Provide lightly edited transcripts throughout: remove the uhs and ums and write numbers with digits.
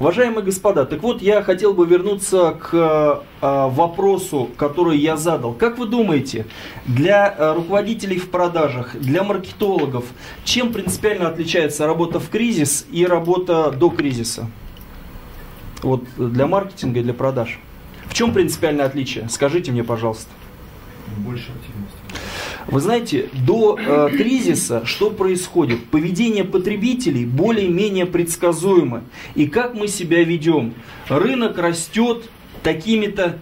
Уважаемые господа, так вот я хотел бы вернуться к вопросу, который я задал. Как вы думаете, для руководителей в продажах, для маркетологов, чем принципиально отличается работа в кризис и работа до кризиса? Вот для маркетинга и для продаж. В чем принципиальное отличие? Скажите мне, пожалуйста. Больше активности. Вы знаете, до кризиса что происходит? Поведение потребителей более-менее предсказуемо. И как мы себя ведем? Рынок растет такими-то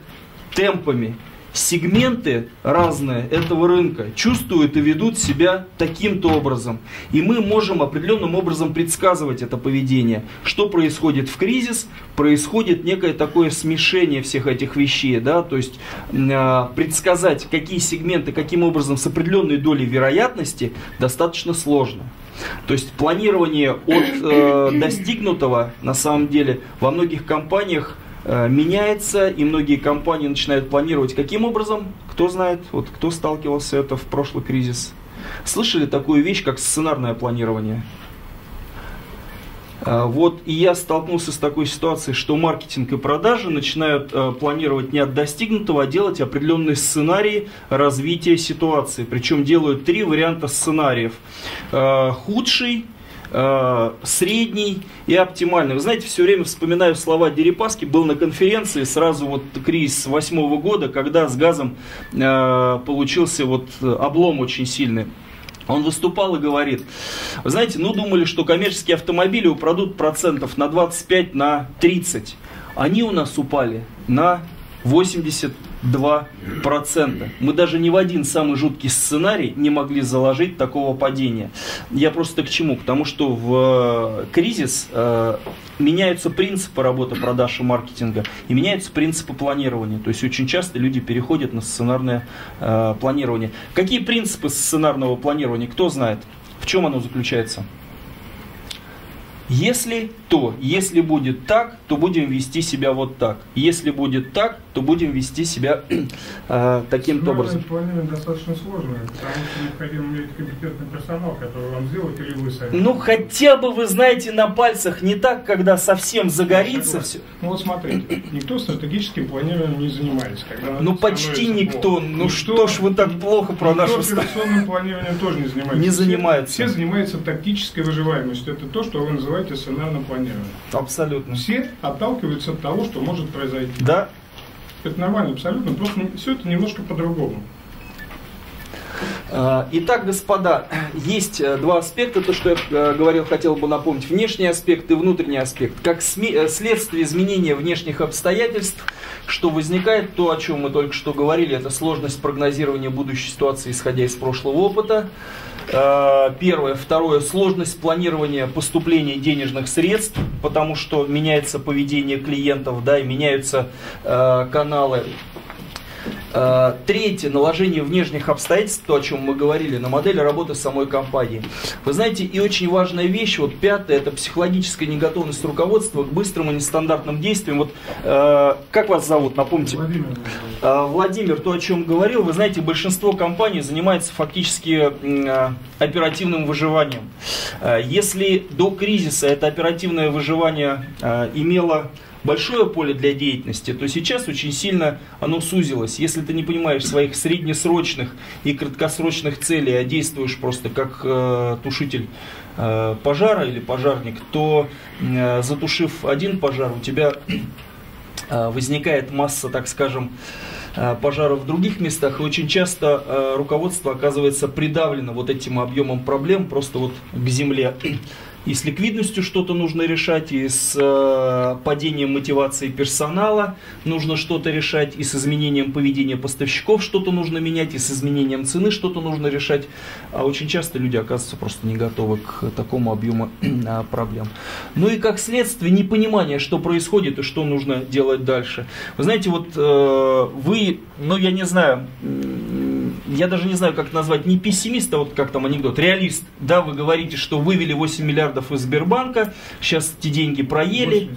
темпами. Сегменты разные этого рынка чувствуют и ведут себя таким-то образом. И мы можем определенным образом предсказывать это поведение. Что происходит в кризис? Происходит некое такое смешение всех этих вещей. Да? То есть предсказать, какие сегменты, каким образом, с определенной долей вероятности, достаточно сложно. То есть планирование от достигнутого, на самом деле, во многих компаниях меняется, и многие компании начинают планировать. Каким образом? Кто знает, вот кто сталкивался это в прошлый кризис? Слышали такую вещь, как сценарное планирование? Вот, и я столкнулся с такой ситуацией, что маркетинг и продажи начинают планировать не от достигнутого, а делать определенные сценарии развития ситуации. Причем делают три варианта сценариев. Худший, средний и оптимальный. Вы знаете, все время вспоминаю слова Дерипаски. Был на конференции сразу вот кризис 2008 года, когда с газом получился вот облом очень сильный. Он выступал и говорит: вы знаете, ну думали, что коммерческие автомобили упадут процентов на 25, на 30. Они у нас упали на 82%. Мы даже ни в один самый жуткий сценарий не могли заложить такого падения. Я просто к чему? Потому что в кризис меняются принципы работы продаж и маркетинга, и меняются принципы планирования. То есть очень часто люди переходят на сценарное планирование. Какие принципы сценарного планирования? Кто знает? В чем оно заключается? Если то, если будет так, то будем вести себя вот так. Если будет так, то будем вести себя таким-то образом. Планирование достаточно сложное, потому что необходимо иметь компетентный персонал, который вам сделает, или вы сами. Ну хотя бы вы знаете на пальцах, не так, когда совсем загорится все. Ну вот смотрите, никто стратегическим планированием не занимается. Ну почти никто. Ну что ж вы так плохо про нашу страну. Никто операционным планированием тоже не занимается. Не занимается. Все занимаются тактической выживаемостью. Это то, что вы называете сценарное планирование. Абсолютно. Все отталкиваются от того, что может произойти. Да. Это нормально, абсолютно. Просто все это немножко по-другому. Итак, господа, есть два аспекта, то, что я говорил, хотел бы напомнить. Внешний аспект и внутренний аспект. Как следствие изменения внешних обстоятельств, что возникает, то, о чем мы только что говорили, это сложность прогнозирования будущей ситуации, исходя из прошлого опыта. Первое. Второе. Сложность планирования поступления денежных средств, потому что меняется поведение клиентов, да, и меняются каналы. Третье. Наложение внешних обстоятельств, то, о чем мы говорили, на модель работы самой компании. Вы знаете, и очень важная вещь, вот пятое, это психологическая неготовность руководства к быстрым и нестандартным действиям. Вот как вас зовут, напомните? Владимир. Владимир, то, о чем говорил, вы знаете, большинство компаний занимается фактически оперативным выживанием. Если до кризиса это оперативное выживание имело большое поле для деятельности, то сейчас очень сильно оно сузилось. Если ты не понимаешь своих среднесрочных и краткосрочных целей, а действуешь просто как тушитель пожара или пожарник, то затушив один пожар, у тебя возникает масса, так скажем, пожаров в других местах, и очень часто руководство оказывается придавлено вот этим объемом проблем просто вот к земле. И с ликвидностью что-то нужно решать, и с падением мотивации персонала нужно что-то решать, и с изменением поведения поставщиков что-то нужно менять, и с изменением цены что-то нужно решать. А очень часто люди оказываются просто не готовы к такому объему проблем. Ну и как следствие непонимание, что происходит и что нужно делать дальше. Вы знаете, вот вы, ну я не знаю, я даже не знаю, как назвать, не пессимист, а вот как там анекдот, реалист. Да, вы говорите, что вывели 8 миллиардов из Сбербанка, сейчас эти деньги проели.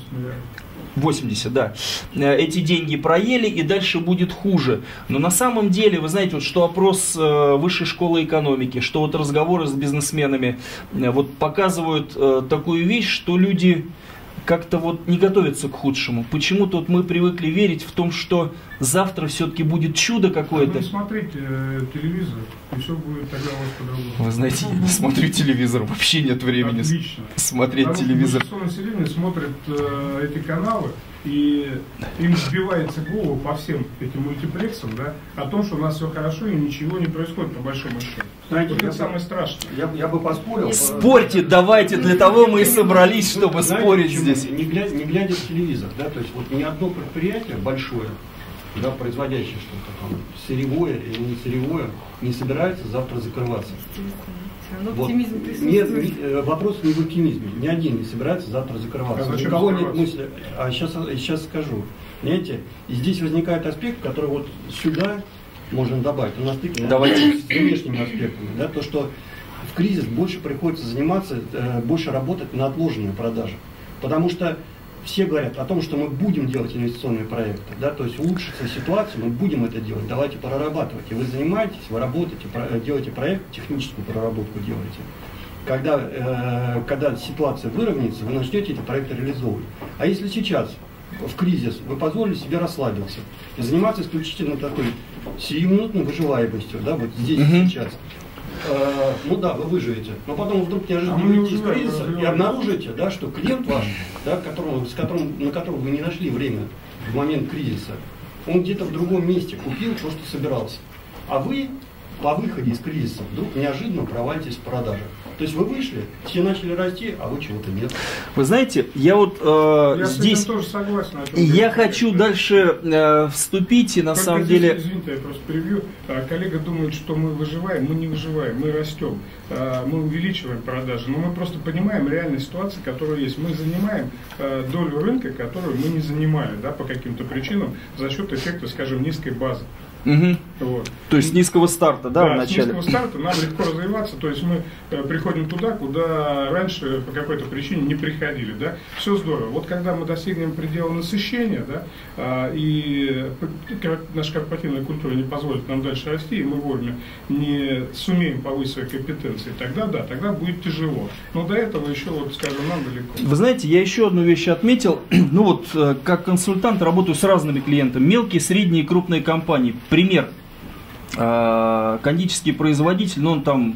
80, да. Эти деньги проели, и дальше будет хуже. Но на самом деле, вы знаете, вот что опрос Высшей школы экономики, что вот разговоры с бизнесменами вот показывают такую вещь, что люди как-то вот не готовится к худшему. Почему-то вот мы привыкли верить в том, что завтра все-таки будет чудо какое-то. Не смотрите телевизор, и все будет тогда у вас по-другому. Вы знаете, я не смотрю телевизор, вообще нет времени смотреть телевизор. Большинство населения смотрит эти каналы, и им сбивается голову по всем этим мультиплексам, да, о том, что у нас все хорошо и ничего не происходит, по большому счету. Знаете, это самое страшное. Я бы поспорил. Спорьте, давайте, для того мы и собрались, чтобы спорить здесь. Не глядя в телевизор, да, то есть вот ни одно предприятие большое, да, производящее что-то там, сырьевое или не сырьевое, не собирается завтра закрываться. Вот. Нет, вопрос не в оптимизме. Ни один не собирается завтра закрываться. А у кого нет мысли? А сейчас скажу. Понимаете, и здесь возникает аспект, который вот сюда можно добавить. У нас тыкнет с внешними аспектами. Да, то, что в кризис больше приходится заниматься, больше работать на отложенные продажи. Потому что все говорят о том, что мы будем делать инвестиционные проекты, да, то есть улучшится ситуация, мы будем это делать, давайте прорабатывать. И вы занимаетесь, вы работаете, делаете проект, техническую проработку делаете. Когда ситуация выровняется, вы начнете эти проекты реализовывать. А если сейчас, в кризис, вы позволили себе расслабиться и заниматься исключительно такой сиюминутной выживаемостью, да, вот здесь и сейчас, ну да, вы выживете, но потом вдруг неожиданно выйдете из кризиса и обнаружите, да, что клиент ваш, да, на которого вы не нашли время в момент кризиса, он где-то в другом месте купил то, что собирался. А вы по выходе из кризиса вдруг неожиданно провалитесь в продажах. То есть вы вышли, все начали расти, а вы чего-то нет. Вы знаете, я вот здесь тоже согласен. Я хочу дальше вступить, и на самом деле... Извините, я просто перебью. Коллега думает, что мы выживаем, мы не выживаем, мы растем, мы увеличиваем продажи, но мы просто понимаем реальную ситуацию, которая есть. Мы занимаем долю рынка, которую мы не занимали, да, по каким-то причинам, за счет эффекта, скажем, низкой базы. Угу. Вот. То есть низкого старта, да, в начале? С низкого старта нам легко развиваться, то есть мы приходим туда, куда раньше по какой-то причине не приходили, да, все здорово. Вот когда мы достигнем предела насыщения, да, и наша корпоративная культура не позволит нам дальше расти, и мы вовремя не сумеем повысить свои компетенции, тогда да, тогда будет тяжело. Но до этого еще, вот, скажем, нам далеко. Вы знаете, я еще одну вещь отметил, ну вот, как консультант работаю с разными клиентами, мелкие, средние и крупные компании. Пример, кондитерский производитель, но он там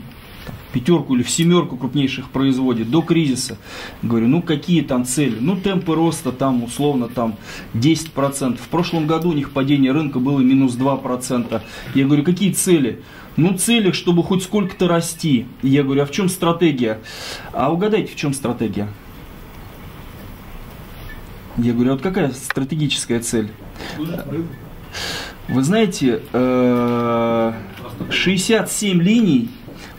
пятерку или в семерку крупнейших производит до кризиса. Говорю, ну какие там цели? Ну темпы роста там условно там 10%. В прошлом году у них падение рынка было минус 2%. Я говорю, какие цели? Ну цели, чтобы хоть сколько-то расти. Я говорю, а в чем стратегия? А угадайте, в чем стратегия? Я говорю, а вот какая стратегическая цель? Вы знаете, 67 линий,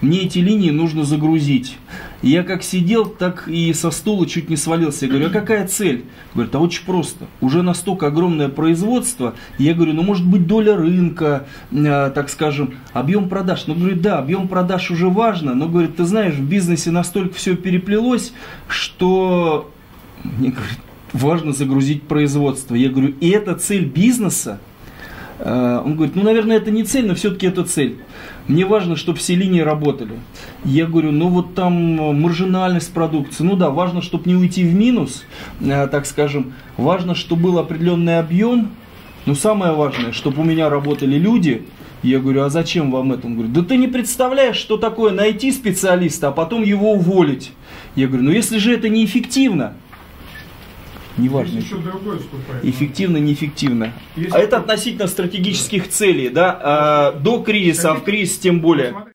мне эти линии нужно загрузить. Я как сидел, так и со стула чуть не свалился. Я говорю, а какая цель? Говорит, а очень просто. Уже настолько огромное производство. Я говорю, ну может быть доля рынка, так скажем, объем продаж. Ну, говорит, да, объем продаж уже важно. Но, говорит, ты знаешь, в бизнесе настолько все переплелось, что мне, говорит, важно загрузить производство. Я говорю, и это цель бизнеса? Он говорит, ну, наверное, это не цель, но все-таки это цель. Мне важно, чтобы все линии работали. Я говорю, ну, вот там маржинальность продукции. Ну, да, важно, чтобы не уйти в минус, так скажем. Важно, чтобы был определенный объем. Но самое важное, чтобы у меня работали люди. Я говорю, а зачем вам это? Он говорит, да ты не представляешь, что такое найти специалиста, а потом его уволить. Я говорю, ну, если же это неэффективно. Неважно. Эффективно, неэффективно. А это относительно стратегических целей, да, до кризиса, а в кризис тем более.